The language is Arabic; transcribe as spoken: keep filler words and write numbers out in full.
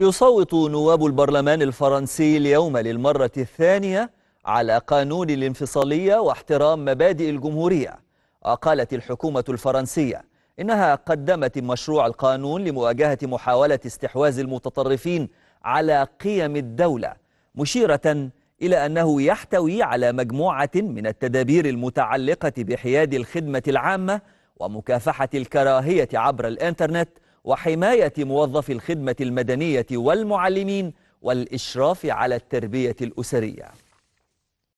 يصوت نواب البرلمان الفرنسي اليوم للمرة الثانية على قانون الانفصالية واحترام مبادئ الجمهورية. وقالت الحكومة الفرنسية إنها قدمت مشروع القانون لمواجهة محاولة استحواذ المتطرفين على قيم الدولة، مشيرة إلى أنه يحتوي على مجموعة من التدابير المتعلقة بحياد الخدمة العامة ومكافحة الكراهية عبر الإنترنت وحماية موظفي الخدمة المدنية والمعلمين والإشراف على التربية الأسرية.